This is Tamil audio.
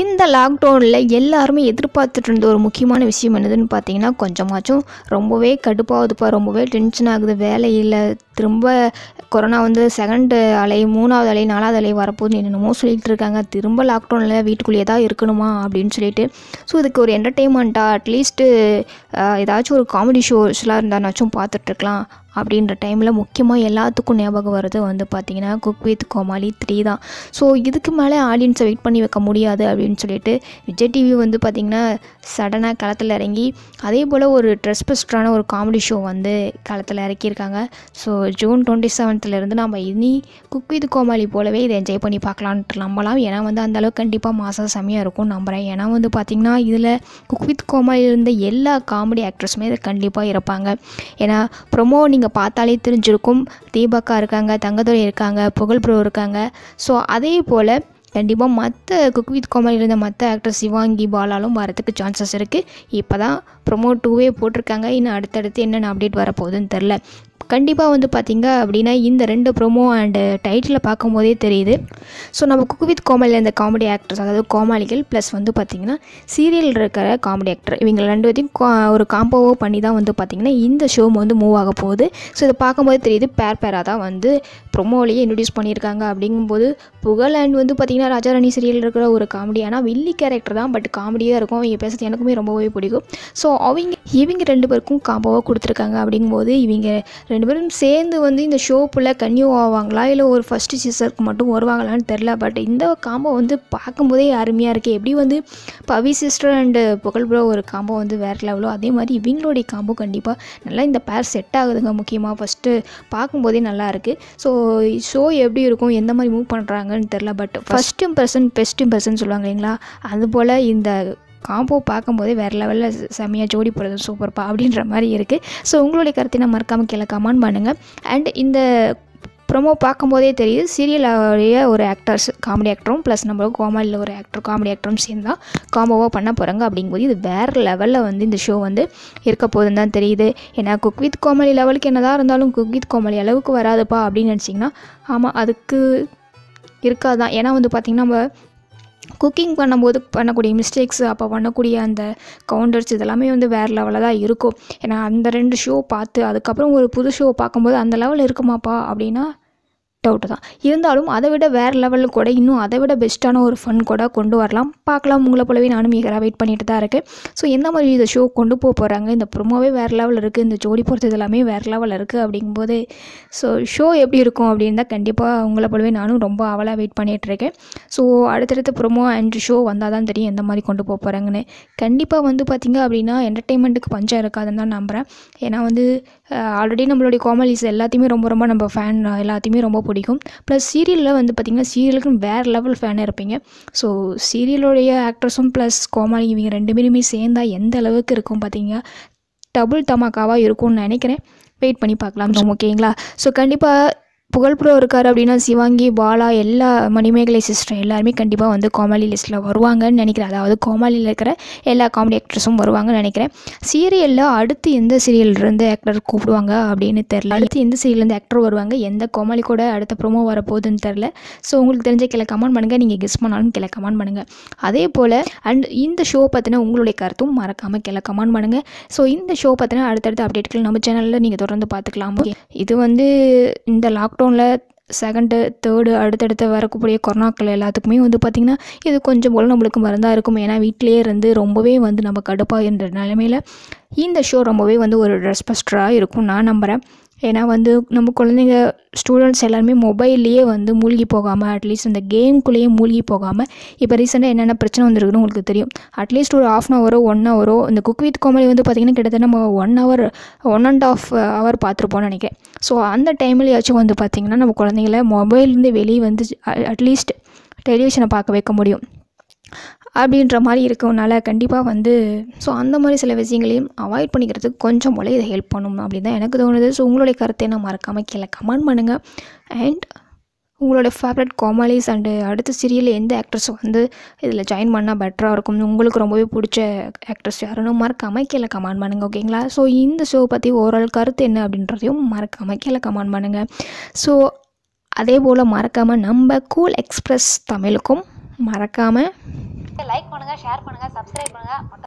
இந்த லாக்டவுனில் எல்லாருமே எதிர்பார்த்துட்டு இருந்த ஒரு முக்கியமான விஷயம் என்னதுன்னு பார்த்தீங்கன்னா, கொஞ்சமாச்சும் ரொம்பவே கடுப்பாகுதுப்பா, ரொம்பவே டென்ஷன் ஆகுது, வேலை இல்லை, திரும்ப கொரோனா வந்து செகண்டு அலை, மூணாவது அலை, நாலாவது அலை வரப்போகுதுன்னு என்னென்னமோ சொல்லிகிட்டு இருக்காங்க, திரும்ப லாக்டவுனில் வீட்டுக்குள்ளேயே தான் இருக்கணுமா அப்படின்னு சொல்லிட்டு. ஸோ இதுக்கு ஒரு என்டர்டெயின்மெண்ட்டாக அட்லீஸ்ட்டு ஏதாச்சும் ஒரு காமெடி ஷோஸ்லாம் இருந்தானாச்சும் பார்த்துட்ருக்கலாம் அப்படின்ற டைமில் முக்கியமாக எல்லாத்துக்கும் ஞாபகம் வர்றது வந்து பார்த்திங்கன்னா குக் வித் கோமாளி 3 தான். ஸோ இதுக்கு மேலே ஆடியன்ஸை வெயிட் பண்ணி வைக்க முடியாது அப்படின்னு சொல்லிட்டு விஜய் டிவி வந்து பார்த்திங்கன்னா சடனாக களத்தில் இறங்கி அதே போல் ஒரு ட்ரெஸ்பெஸ்டான ஒரு காமெடி ஷோ வந்து களத்தில் இறக்கியிருக்காங்க. ஸோ ஜூன் 27 நம்ம இனி குக் வித் கோமாளி போலவே இதை என்ஜாய் பண்ணி பார்க்கலான்ட்டு நம்பலாம். ஏன்னா வந்து அந்தளவுக்கு கண்டிப்பாக மாதம் செம்மையாக இருக்கும் நம்புகிறேன். ஏன்னா வந்து பார்த்திங்கன்னா இதில் குக் வித் கோமாளியில் இருந்த எல்லா காமெடி ஆக்ட்ரஸுமே இதை கண்டிப்பாக இருப்பாங்க. ஏன்னா ப்ரொமோ இங்கே பார்த்தாலே தெரிஞ்சிருக்கும், தீபாக்கா இருக்காங்க, தங்கதுரை இருக்காங்க, புகழ்ப்ரோ இருக்காங்க. ஸோ அதே போல் கண்டிப்பாக மற்ற குக் வித் கோமாளியில் இருந்த மற்ற ஆக்டர் சிவாங்கி பாலாலும் வரத்துக்கு சான்சஸ் இருக்குது. இப்போ தான் ப்ரொமோ 2வே போட்டிருக்காங்க, இன்னும் அடுத்தடுத்து என்னென்ன அப்டேட் வரப்போகுதுன்னு தெரில. கண்டிப்பாக வந்து பார்த்திங்க அப்படின்னா இந்த 2 ப்ரொமோ அண்டு டைட்டில் பார்க்கும்போதே தெரியுது. ஸோ நம்ம குக் வித் கோமாளியில் இந்த காமெடி ஆக்டர்ஸ், அதாவது கோமாளிகள் ப்ளஸ் வந்து பார்த்திங்கன்னா சீரியலில் இருக்கிற காமெடி ஆக்டர், இவங்க 2 பேரையும் ஒரு காம்போவோ பண்ணி தான் வந்து பார்த்திங்கன்னா இந்த ஷோ வந்து மூவ் ஆக போகுது. ஸோ இதை பார்க்கும்போது தெரியுது, பேராக தான் வந்து ப்ரொமோவிலேயே இன்ட்ரடியூஸ் பண்ணியிருக்காங்க. அப்படிங்கும்போது புகழ் அண்ட் வந்து பார்த்திங்கன்னா ராஜாராணி சீரியலில் இருக்கிற ஒரு காமெடி, ஆனால் வில்லி கேரக்டர் தான், பட் காமெடியாக இருக்கும். அவங்க பேசுகிறது எனக்குமே ரொம்பவே பிடிக்கும். ஸோ இவங்க 2 பேருக்கும் காம்போவாக கொடுத்துருக்காங்க. அப்படிங்கும்போது இவங்க 2 பேரும் சேர்ந்து வந்து இந்த ஷோ புள்ள கன்யூ ஆவாங்களா இல்லை ஒரு ஃபஸ்ட்டு சீசனுக்கு மட்டும் வருவாங்களான்னு தெரில. பட் இந்த காம்போ வந்து பார்க்கும்போதே அருமையாக இருக்குது. எப்படி வந்து பவி சிஸ்டர் அண்டு புகழ்ப்ரோ ஒரு காம்போ வந்து வேறு லெவலோ, அதே மாதிரி இவங்களுடைய காம்போ கண்டிப்பாக நல்லா இந்த பேர் செட் ஆகுதுங்க. முக்கியமாக ஃபஸ்ட்டு பார்க்கும்போதே நல்லாயிருக்கு. ஸோ ஷோ எப்படி இருக்கும், எந்த மாதிரி மூவ் பண்ணுறாங்கன்னு தெரில. But first impression best impression சொல்லுவாங்க இல்லைங்களா, அதுபோல் இந்த காம்போ பார்க்கும்போதே வேறு லெவலில் செம்மையாக ஜோடி போடுறது சூப்பர்ப்பா அப்படின்ற மாதிரி இருக்குது. ஸோ உங்களுடைய கருத்தை நான் மறக்காமல் கீழே கமெண்ட் பண்ணுங்கள். அண்ட் இந்த ப்ரொமோ பார்க்கும்போதே தெரியுது, சீரியலுடைய ஒரு ஆக்டர்ஸ் காமெடி ஆக்டரும் ப்ளஸ் நம்ம கோமாளியில் ஒரு ஆக்டர் காமெடி ஆக்டரும் சேர்ந்து தான் காம்போவாக பண்ண போகிறாங்க. அப்படிங்கும்போது இது வேறு லெவலில் வந்து இந்த ஷோ வந்து இருக்க போதுன்னு தான் தெரியுது. ஏன்னா குக் வித் கோமாளி லெவலுக்கு என்னதான் இருந்தாலும் குக் வித் கோமாளி அளவுக்கு வராதுப்பா அப்படின்னு நினச்சிங்கன்னா ஆமாம், அதுக்கு இருக்காதான். ஏன்னா வந்து பார்த்திங்கன்னா நம்ம குக்கிங் பண்ணும்போது பண்ணக்கூடிய மிஸ்டேக்ஸ், அப்போ பண்ணக்கூடிய அந்த கவுண்டர்ஸ், இதெல்லாமே வந்து வேறு லெவலில் தான் இருக்கும். ஏன்னா அந்த 2 ஷோ பார்த்து அதுக்கப்புறம் ஒரு புது ஷோ பார்க்கும்போது அந்த லெவலில் இருக்குமாப்பா அப்படின்னா டவுட்டு தான். இருந்தாலும் அதை விட வேறு லெவலில் கூட இன்னும் அதை விட பெஸ்ட்டான ஒரு ஃபன் கூட கொண்டு வரலாம், பார்க்கலாம். உங்களை போலவே நானும் ஈகராக வெயிட் பண்ணிட்டு தான் இருக்கேன். ஸோ எந்த மாதிரி இந்த ஷோ கொண்டு போக போகிறாங்க, இந்த ப்ரொமோவே வேறு லெவலில் இருக்குது, இந்த ஜோடி போகிறது இதெல்லாமே வேறு லெவலில் இருக்குது. அப்படிங்கும்போது ஸோ ஷோ எப்படி இருக்கும் அப்படின்னு தான் கண்டிப்பாக உங்களை போலவே நானும் ரொம்ப அவலாக வெயிட் பண்ணிகிட்ருக்கேன். ஸோ அடுத்தடுத்த ப்ரொமோ அண்ட் ஷோ வந்தால் தான் தெரியும் எந்த மாதிரி கொண்டு போக போகிறாங்கன்னு. கண்டிப்பாக வந்து பார்த்திங்க அப்படின்னா என்டர்டெயின்மெண்ட்டுக்கு பஞ்சம் இருக்காதுன்னு தான் நம்புகிறேன். ஏன்னா வந்து ஆல்ரெடி நம்மளுடைய காமெடிஸ் எல்லாத்தையுமே ரொம்ப ரொம்ப நம்ம ஃபேன் எல்லாத்தையுமே ரொம்ப பிடிக்கும். ப்ளஸ் சீரியலில் வந்து பார்த்திங்கன்னா சீரியலுக்குன்னு வேறு லெவல் ஃபேனாக இருப்பீங்க. ஸோ சீரியலுடைய ஆக்ட்ரஸும் ப்ளஸ் கோமாளி இவங்க 2 பேருமே சேர்ந்தால் எந்த அளவுக்கு இருக்கும் பார்த்திங்கன்னா டபுள் தமாக்காவாக இருக்கும்னு நினைக்கிறேன். வெயிட் பண்ணி பார்க்கலாம். ஓகேங்களா? ஸோ கண்டிப்பாக புகழ்ப்ரோ இருக்கார் அப்படின்னா சிவாங்கி பாலா எல்லா மணிமேகலை சிஸ்டர் எல்லாருமே கண்டிப்பாக வந்து கோமாளி லிஸ்ட்டில் வருவாங்கன்னு நினைக்கிறேன். அதாவது கோமாளியில் இருக்கிற எல்லா காமெடி ஆக்டர்ஸும் வருவாங்கன்னு நினைக்கிறேன். சீரியலில் அடுத்து எந்த சீரியல்லேருந்து ஆக்டர் கூப்பிடுவாங்க அப்படின்னு தெரில. அடுத்து எந்த சீரியல்லேருந்து ஆக்டர் வருவாங்க, எந்த கோமாளி கூட அடுத்த ப்ரொமோ வரப்போகுதுன்னு தெரில. ஸோ உங்களுக்கு தெரிஞ்ச கீழே கமெண்ட் பண்ணுங்கள். நீங்கள் கெஸ் பண்ணாலும் கீழே கமெண்ட் பண்ணுங்கள். அதே போல் அண்ட் இந்த ஷோ பற்றின உங்களுடைய கருத்தும் மறக்காமல் கீழே கமெண்ட் பண்ணுங்கள். ஸோ இந்த ஷோ பற்றின அடுத்தடுத்த அப்டேட்டுகள் நம்ம சேனலில் நீங்கள் தொடர்ந்து பார்த்துக்கலாம். இது வந்து இந்த லாக்டவுன் செகண்டு தேர்டு அடுத்தடுத்து வரக்கூடிய கொரோனாக்கள் எல்லாத்துக்குமே வந்து பார்த்திங்கன்னா இது கொஞ்சம் போல் நம்மளுக்கு மருந்தாக இருக்கும். ஏன்னா வீட்டிலே இருந்து ரொம்பவே வந்து நம்ம கடுப்பாக என்ற நிலைமையில் இந்த ஷோ ரொம்பவே வந்து ஒரு ரெஸ்பெஸ்டராக இருக்கும் நான் நம்புகிறேன். ஏன்னா வந்து நம்ம குழந்தைங்க ஸ்டூடெண்ட்ஸ் எல்லாருமே மொபைல்லையே வந்து மூழ்கி போகாமல், அட்லீஸ்ட் இந்த கேம்குள்ளேயே மூழ்கி போகாமல், இப்போ ரீசெண்டாக என்னென்ன பிரச்சனை வந்துருக்குன்னு உங்களுக்கு தெரியும். அட்லீஸ்ட் ஒரு ½ hour 1 hour இந்த குக் வித் கோமாளி வந்து பார்த்திங்கன்னா கிட்டத்தட்ட நம்ம 1 hour 1.5 hour பார்த்துருப்போம்னு நினைக்கிறேன். ஸோ அந்த டைம்லேயாச்சும் வந்து பார்த்திங்கன்னா நம்ம குழந்தைங்கள மொபைல்லேருந்து வெளியே வந்து அட்லீஸ்ட் டெலிவிஷனை பார்க்க வைக்க முடியும் அப்படின்ற மாதிரி இருக்கனால கண்டிப்பாக வந்து ஸோ அந்த மாதிரி சில விஷயங்களையும் அவாய்ட் பண்ணிக்கிறதுக்கு கொஞ்சம் போல இதை ஹெல்ப் பண்ணணும் அப்படின்னு தான் எனக்கு தோணுது. ஸோ உங்களுடைய கருத்தை நான் மறக்காமல் கீழே கமெண்ட் பண்ணுங்கள். அண்ட் உங்களோட ஃபேவரட் கோமாளிஸ் அண்டு அடுத்த சீரியல் எந்த ஆக்ட்ரஸ் வந்து இதில் ஜாயின் பண்ணால் பெட்டராக இருக்கும், உங்களுக்கு ரொம்பவே பிடிச்ச ஆக்ட்ரஸ் யாருன்னு மறக்காமல் கீழே கமெண்ட் பண்ணுங்கள். ஓகேங்களா? ஸோ இந்த ஷோ பற்றி ஓவரால் கருத்து என்ன அப்படின்றதையும் மறக்காமல் கீழே கமெண்ட் பண்ணுங்கள். ஸோ அதே போல் மறக்காமல் நம்ம கூல் எக்ஸ்பிரஸ் தமிழுக்கும் மறக்காமல் பண்ணுங்க, ஷேர் பண்ணுங்க, சப்ஸ்கிரைப் பண்ணுங்க.